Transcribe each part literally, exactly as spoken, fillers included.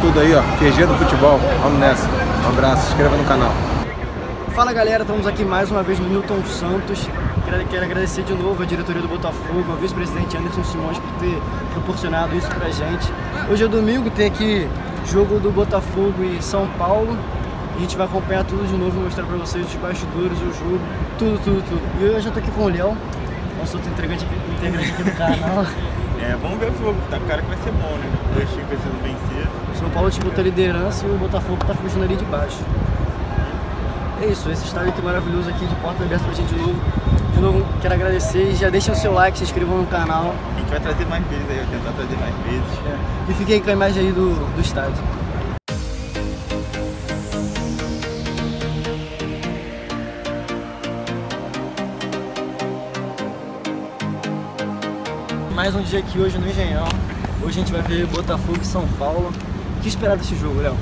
tudo aí, ó. Q G do futebol. Vamos nessa. Um abraço, se inscreva no canal. Fala galera, estamos aqui mais uma vez no Newton Santos. Quero agradecer de novo a diretoria do Botafogo, ao vice-presidente Anderson Simões por ter proporcionado isso pra gente. Hoje é domingo, tem aqui jogo do Botafogo e São Paulo. A gente vai acompanhar tudo de novo, mostrar pra vocês os bastidores, o jogo, tudo, tudo, tudo. E eu já tô aqui com o Léo, nosso outro integrante aqui do canal. É, vamos ver o jogo, tá? O cara que vai ser bom, né? O time precisando vencer. O São Paulo disputa a liderança e o Botafogo tá fugindo ali de baixo. É isso, esse estádio aqui maravilhoso aqui de porta aberta pra gente de novo. De novo, quero agradecer e já deixa o seu like, se inscrevam no canal. A gente vai trazer mais vezes aí, eu tentar trazer mais vezes. É. E fiquem aí com a imagem aí do, do estádio. Mais um dia aqui hoje no Engenhão. Hoje a gente vai ver Botafogo e São Paulo. O que esperar desse jogo, Léo?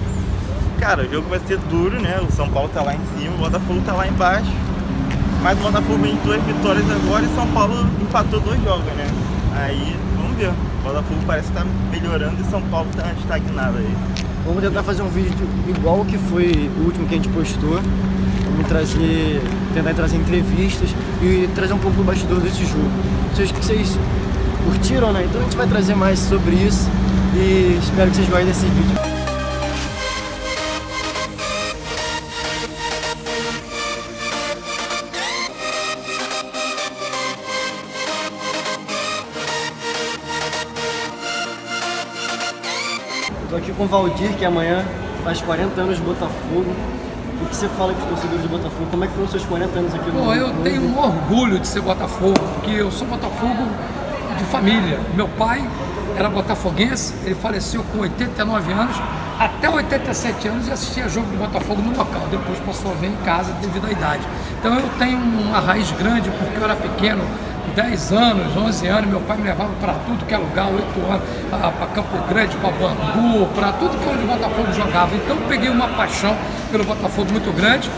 Cara, o jogo vai ser duro, né? O São Paulo tá lá em cima, o Botafogo tá lá embaixo. Mas o Botafogo vem duas vitórias agora e o São Paulo empatou dois jogos, né? Aí, vamos ver. O Botafogo parece que tá melhorando e o São Paulo tá estagnado aí. Vamos tentar fazer um vídeo igual que foi o último que a gente postou. Vamos trazer, tentar trazer entrevistas e trazer um pouco do bastidor desse jogo. Vocês, que vocês... curtiram, né? Então a gente vai trazer mais sobre isso e espero que vocês gostem desse vídeo. Eu tô aqui com o Valdir, que amanhã faz quarenta anos de Botafogo. O que você fala para os torcedores do Botafogo? Como é que foram os seus quarenta anos aqui no Bom, eu mundo? Tenho um orgulho de ser Botafogo, porque eu sou Botafogo de família. Meu pai era botafoguense, ele faleceu com oitenta e nove anos, até oitenta e sete anos e assistia jogo do Botafogo no local, depois passou a ver em casa devido à idade. Então eu tenho uma raiz grande, porque eu era pequeno, dez anos, onze anos, meu pai me levava para tudo que é lugar, oito anos, para Campo Grande, para Bangu, para tudo que onde o Botafogo jogava. Então eu peguei uma paixão pelo Botafogo muito grande.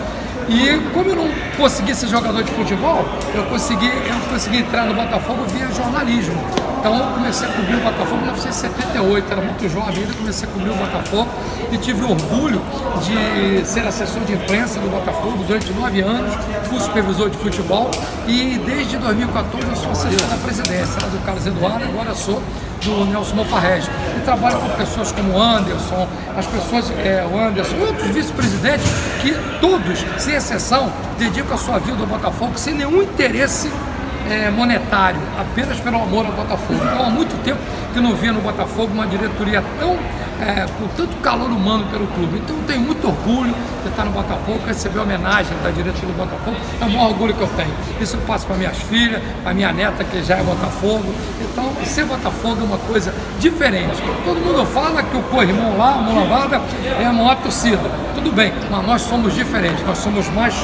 E como eu não consegui ser jogador de futebol, eu consegui, eu consegui entrar no Botafogo via jornalismo. Então eu comecei a cobrir o Botafogo em mil novecentos e setenta e oito, era muito jovem ainda, comecei a cobrir o Botafogo e tive o orgulho de ser assessor de imprensa do Botafogo durante nove anos, fui supervisor de futebol e desde dois mil e quatorze eu sou assessor da presidência, era do Carlos Eduardo, agora sou do Nelson Mofarrege. E trabalho com pessoas como o Anderson, as pessoas, é, o Anderson e outros vice-presidentes que todos, sem exceção, dedicam a sua vida ao Botafogo sem nenhum interesse é, monetário, apenas pelo amor ao Botafogo. Então há muito tempo que não via no Botafogo uma diretoria tão, é, com tanto calor humano pelo clube. Então eu tenho muito orgulho de estar no Botafogo, receber a homenagem da diretoria do Botafogo, é o maior orgulho que eu tenho. Isso eu passo para minhas filhas, para minha neta que já é Botafogo. Então ser Botafogo é uma coisa diferente. Todo mundo fala que o co-irmão lá, a mão lavada, é a maior torcida. Tudo bem, mas nós somos diferentes, nós somos mais...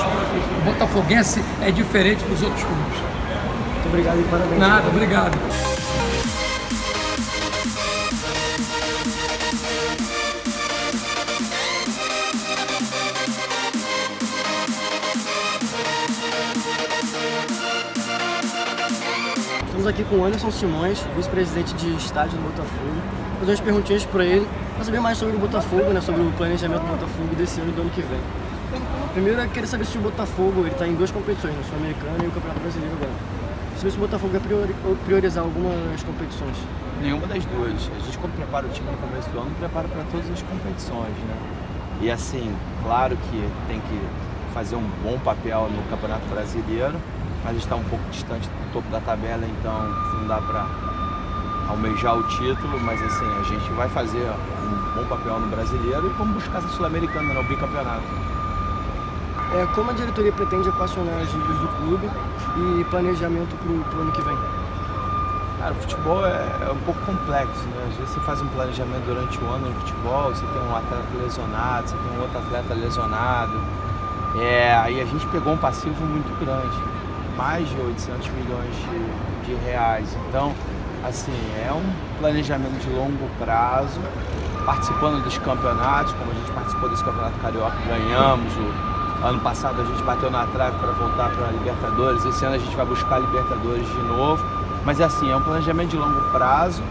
O botafoguense é diferente dos outros clubes. Obrigado e parabéns. Nada, obrigado. Estamos aqui com o Anderson Simões, vice-presidente de estádio do Botafogo. Vou fazer umas perguntinhas para ele, para saber mais sobre o Botafogo, né, sobre o planejamento do Botafogo desse ano e do ano que vem. Primeiro, eu queria saber se o Botafogo está em duas competições, a Sul-Americana e o Campeonato Brasileiro agora. Se o Botafogo vai priorizar algumas competições? Nenhuma das duas. A gente, quando prepara o time no começo do ano, prepara para todas as competições, né? E assim, claro que tem que fazer um bom papel no Campeonato Brasileiro, mas a gente está um pouco distante do topo da tabela, então não dá para almejar o título, mas assim, a gente vai fazer um bom papel no Brasileiro e vamos buscar essa Sul-Americana, no bicampeonato. É, como a diretoria pretende equacionar as dívidas do clube e planejamento para o ano que vem? Cara, o futebol é, é um pouco complexo, né? Às vezes você faz um planejamento durante o ano no futebol, você tem um atleta lesionado, você tem um outro atleta lesionado. É, aí a gente pegou um passivo muito grande, mais de oitocentos milhões de, de reais. Então, assim, é um planejamento de longo prazo, participando dos campeonatos, como a gente participou desse campeonato carioca, ganhamos o... Ano passado a gente bateu na trave para voltar para a Libertadores, esse ano a gente vai buscar a Libertadores de novo. Mas é assim, é um planejamento de longo prazo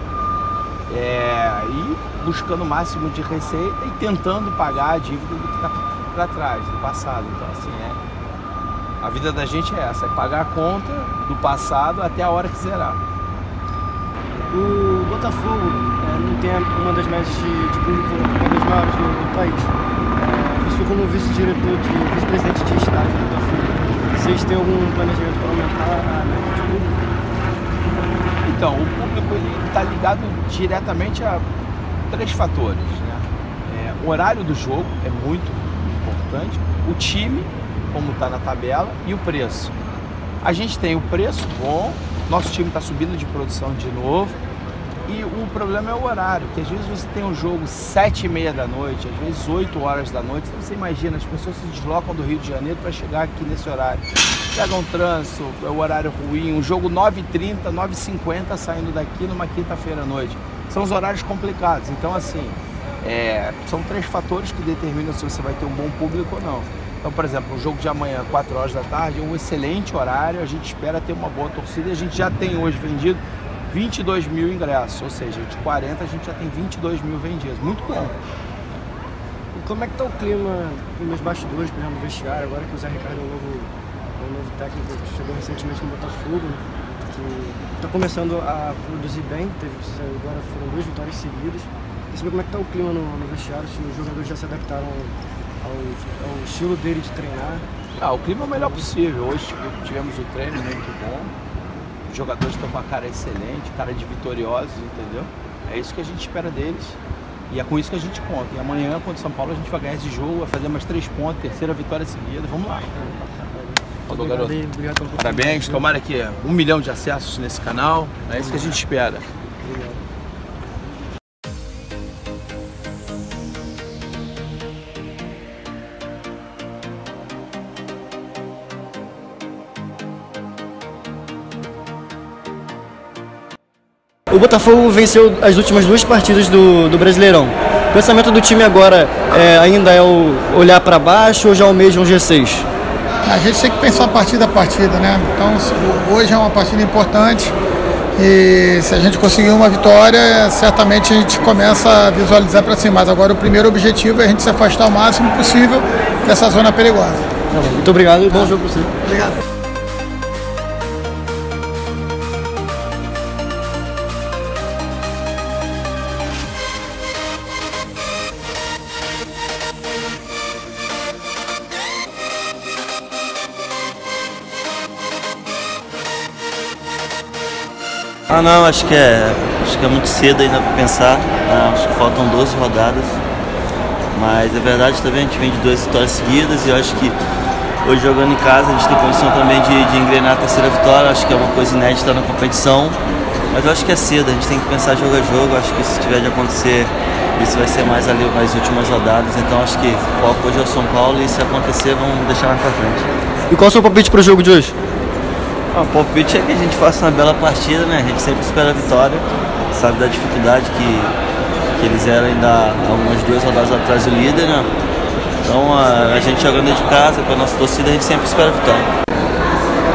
é, e buscando o máximo de receita e tentando pagar a dívida do que está para trás, do passado. Então, assim, é, a vida da gente é essa, é pagar a conta do passado até a hora que zerar. O Botafogo é, não tem uma das médias de, de público, uma das maiores do, do país. É, eu sou como vice-diretor, de vice-presidente de estádio do Botafogo. Vocês têm algum planejamento para aumentar a média de público? Então, o público está ligado diretamente a três fatores, né? É, o horário do jogo é muito importante, o time, como está na tabela, e o preço. A gente tem o preço bom, nosso time está subindo de produção de novo, e o problema é o horário, porque às vezes você tem um jogo sete e meia da noite, às vezes oito horas da noite, então você imagina, as pessoas se deslocam do Rio de Janeiro para chegar aqui nesse horário. Pega um trânsito, é um horário ruim, um jogo nove e trinta, nove e cinquenta saindo daqui numa quinta-feira à noite. São os horários complicados, então assim, é, são três fatores que determinam se você vai ter um bom público ou não. Então, por exemplo, o jogo de amanhã, quatro horas da tarde, é um excelente horário, a gente espera ter uma boa torcida e a gente já tem hoje vendido vinte e dois mil ingressos, ou seja, de quarenta a gente já tem vinte e dois mil vendidos, muito bom. E como é que está o clima nos bastidores, por exemplo, no vestiário, agora que o Zé Ricardo é um novo, é um novo técnico que chegou recentemente no Botafogo, que está começando a produzir bem, teve, agora foram duas vitórias seguidas. E saber como é que está o clima no, no vestiário, se os jogadores já se adaptaram ao, ao estilo dele de treinar? Ah, o clima é o melhor possível, hoje tivemos o treino muito bom. Os jogadores estão com a cara excelente, cara de vitoriosos, entendeu? É isso que a gente espera deles e é com isso que a gente conta. E amanhã, contra o São Paulo, a gente vai ganhar esse jogo, vai fazer mais três pontos, terceira vitória seguida. Vamos lá. Falou, garoto. Parabéns, tomara que um milhão de acessos nesse canal. É isso que a gente espera. O Botafogo venceu as últimas duas partidas do, do Brasileirão. O pensamento do time agora é, ainda é o olhar para baixo ou já almeja um G seis? A gente tem que pensar partida a partida, né? Então hoje é uma partida importante e se a gente conseguir uma vitória, certamente a gente começa a visualizar para cima. Mas agora o primeiro objetivo é a gente se afastar o máximo possível dessa zona perigosa. Muito obrigado e bom jogo para você. Obrigado. Ah, não, acho que é, acho que é muito cedo ainda para pensar, ah, acho que faltam doze rodadas, mas é verdade também, a gente vem de duas vitórias seguidas e eu acho que hoje jogando em casa a gente tem condição também de, de engrenar a terceira vitória, acho que é uma coisa inédita na competição, mas eu acho que é cedo, a gente tem que pensar jogo a jogo, acho que se tiver de acontecer, isso vai ser mais ali nas últimas rodadas, então acho que o foco hoje é o São Paulo e se acontecer vamos deixar mais pra frente. E qual é o seu palpite para o jogo de hoje? O palpite é que a gente faça uma bela partida, né? A gente sempre espera a vitória, sabe da dificuldade que, que eles eram ainda algumas duas rodadas atrás do líder, né? Então a, a gente jogando de casa, com a nossa torcida, a gente sempre espera a vitória.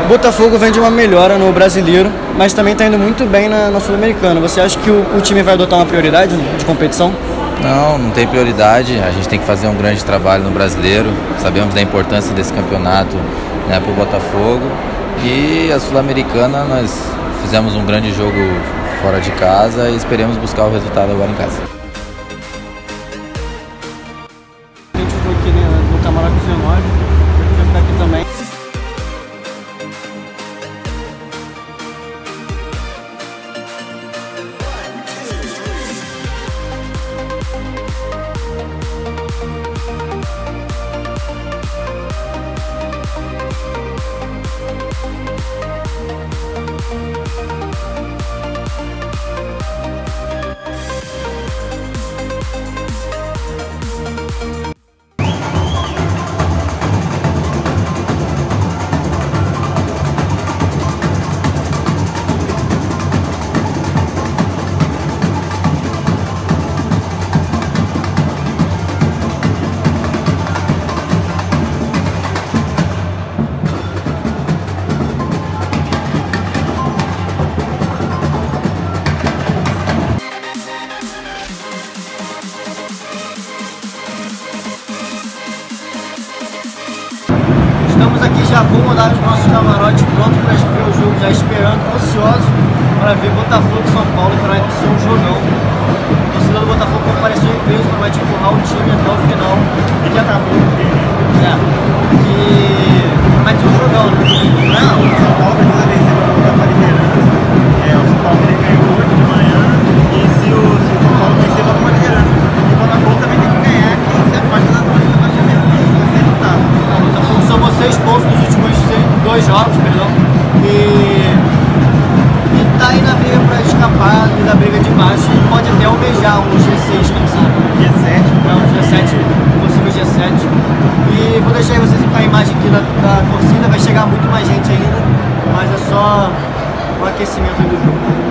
O Botafogo vem de uma melhora no Brasileiro, mas também está indo muito bem na, na Sul-Americana. Você acha que o, o time vai adotar uma prioridade de competição? Não, não tem prioridade. A gente tem que fazer um grande trabalho no Brasileiro. Sabemos da importância desse campeonato, né, para o Botafogo. E a Sul-Americana, nós fizemos um grande jogo fora de casa e esperemos buscar o resultado agora em casa. A gente ficou aqui no Camarote dezenove, a gente vai ficar aqui também. já vou mandar os nossos camarotes prontos para ver o jogo, já esperando, ansiosos para ver Botafogo e São Paulo, para ser um jogão. O torcedor do Botafogo compareceu em peso, mas vai te empurrar o time até o final. E já acabou. É. E... mas ser um jogão, né? Não, o São Paulo precisa vencer para lutar para a liderança. É, o São Paulo ele ganhou hoje de manhã, e se o, se o São Paulo vencer, vai tomar liderança. E o Botafogo também tem que ganhar, que se afasta da zona de rebaixamento, vai ser lutado. O Botafogo somou seis pontos nos últimos dois jogos, perdão. E... tá aí na briga para escapar e na briga de baixo, e pode até almejar um G seis, quem sabe? G sete. É um G sete, possível G sete. E vou deixar aí vocês com a imagem aqui da, da torcida, vai chegar muito mais gente ainda, mas é só o aquecimento do jogo.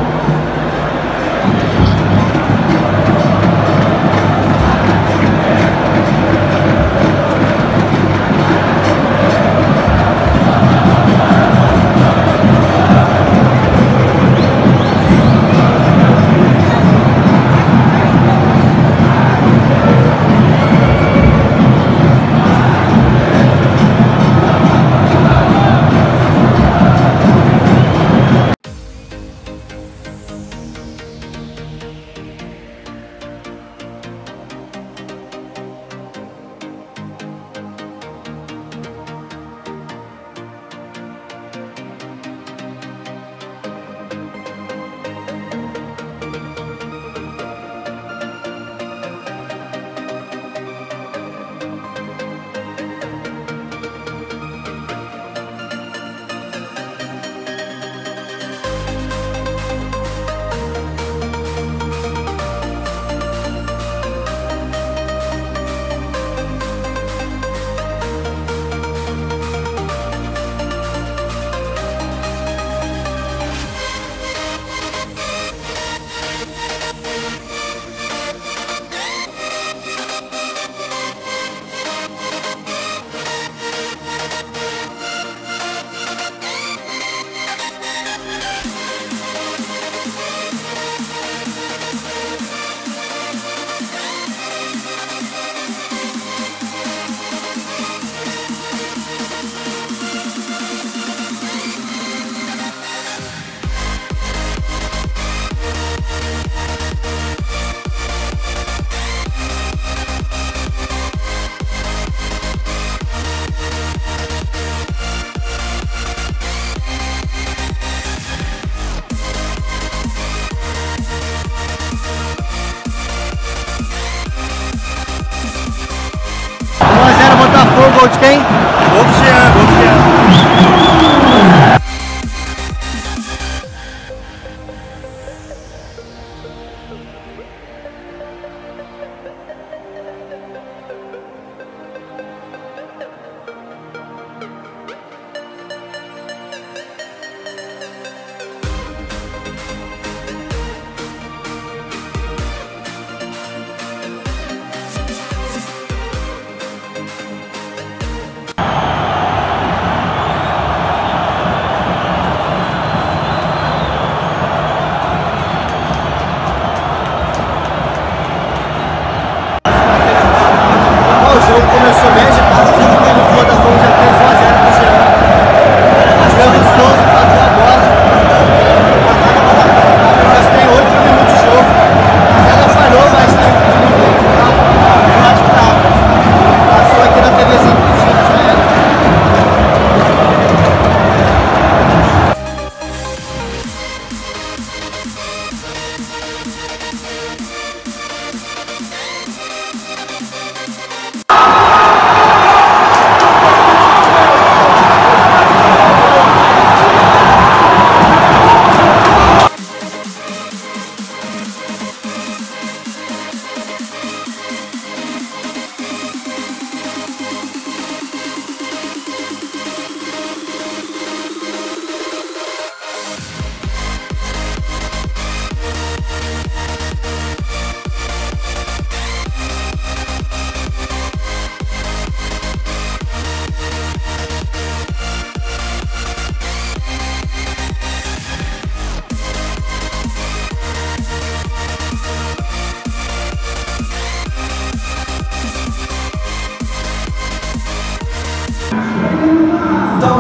Gol de quem? Gol de Jean, gol de Jean.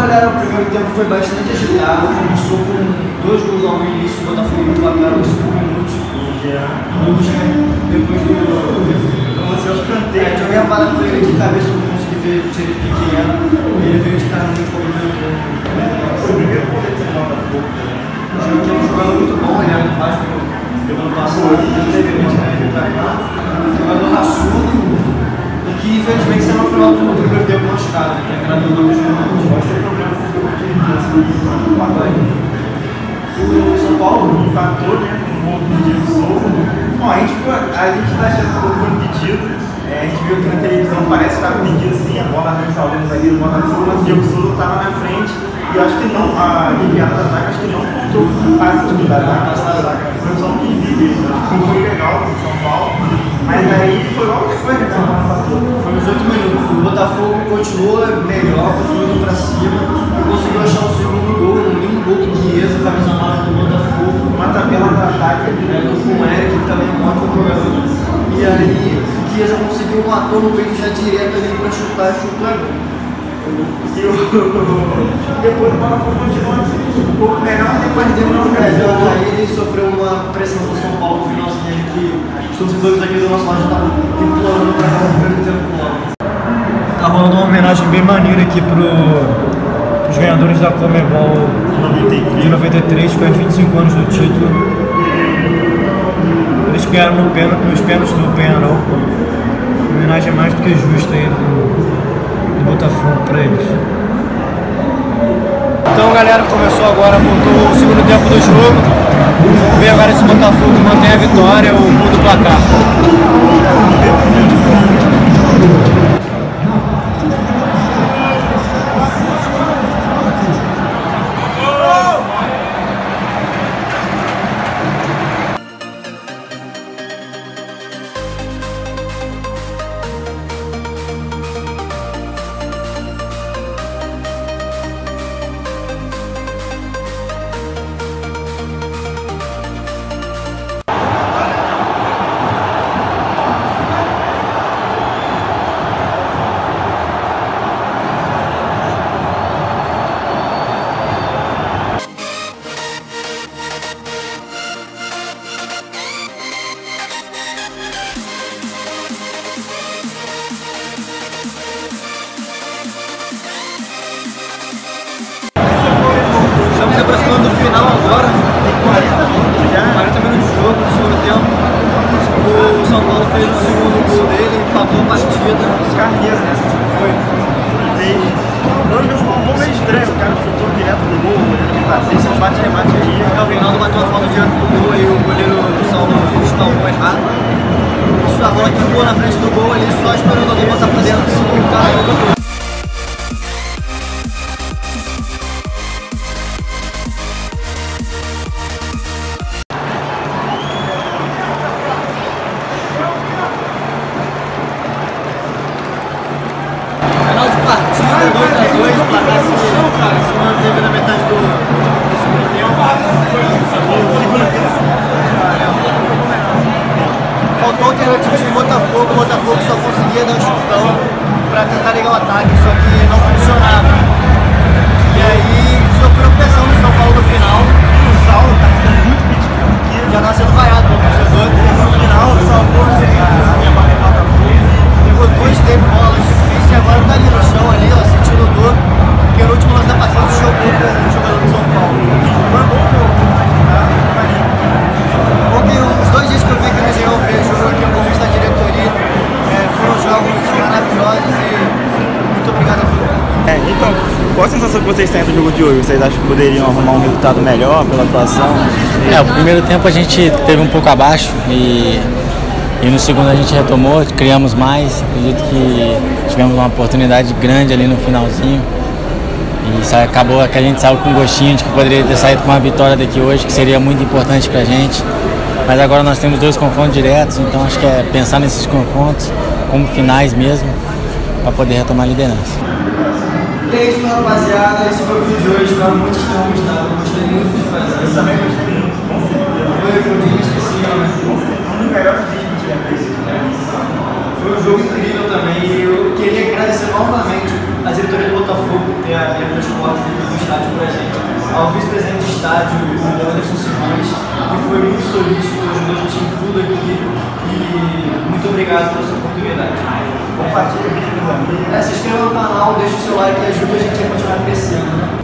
galera, o primeiro tempo foi bastante agitado. Começou com dois gols ao início, o Botafogo empataram os cinco minutos. Depois do. É, eu ia parar com ele de cabeça, eu não consegui ver o time pequeno. Ele veio de cara muito bom. Foi o primeiro gol do Botafogo. O jogo que ele jogou muito bom, ele era embaixo do ano passado, ele teve muito bem pra cá. Jogador raçudo. Que infelizmente você não foi lá do primeiro tempo machucado, que é gravando o nome de o São Paulo empatou, né? Com um gol do Newton Santos. Bom, a gente tá achando que o gol foi impedido. A gente viu que na televisão parece que estava impedido sim, a bola arranjava o zagueiro do Botafogo, mas o Newton Santos estava na frente. E eu acho que não, a Libertadores da zaga, acho que não contou o passe de Libertadores da zaga. Foi só um desvio, foi legal do São Paulo. Mas aí foi logo que foi, né? Foi nos oito minutos. O Botafogo continua melhor, continua indo pra cima. E conseguiu achar o segundo gol, um lindo gol do Chiesa, camisa nova do Botafogo. Uma tabela de ataque, né? Com o Eric, que também é um ótimo jogador. E aí o Chiesa conseguiu um ator no peito já direto ali pra chutar e chutar gol. E o... depois o Botafogo continuou um pouco melhor, depois deu um Brasil. Aí ele sofreu uma pressão do São Paulo no final, assim, que os torcedores aqui do nosso lado estavam implorando para fazer o primeiro tempo do lado. Tá rolando uma homenagem bem maneira aqui para os ganhadores da Comebol de noventa e três, com os vinte e cinco anos do título. Eles ganharam no pênalti, nos pênaltis do Penharol. Uma homenagem mais do que justa aí do... Botafogo para eles. Então galera, começou agora, voltou o segundo tempo do jogo. Vem agora esse Botafogo, mantém a vitória, o muda o placar. Vocês acham que poderiam arrumar um resultado melhor pela atuação? É, o primeiro tempo a gente teve um pouco abaixo e, e no segundo a gente retomou, criamos mais. Acredito que tivemos uma oportunidade grande ali no finalzinho e acabou que a gente saiu com gostinho de que poderia ter saído com uma vitória daqui hoje, que seria muito importante pra gente. Mas agora nós temos dois confrontos diretos, então acho que é pensar nesses confrontos como finais mesmo, para poder retomar a liderança. E é isso, rapaziada, esse foi o vídeo de hoje, tá? Muitos que não gostaram, gostei muito de fazer. Eu também gostei muito, com certeza. Foi o que eu esqueci, né? Foi um dos melhores vídeos que eu já fiz. Foi Foi um jogo incrível também e eu queria agradecer novamente a diretoria do Botafogo por ter aberto as portas do estádio para a gente, ao vice-presidente do estádio, o Anderson Simões, que foi muito solícito, ajudou a gente em tudo aqui e muito obrigado pela sua oportunidade. Compartilha aqui com os amigos. Se inscreva no canal, deixa o seu like e ajuda a gente a continuar crescendo. Né?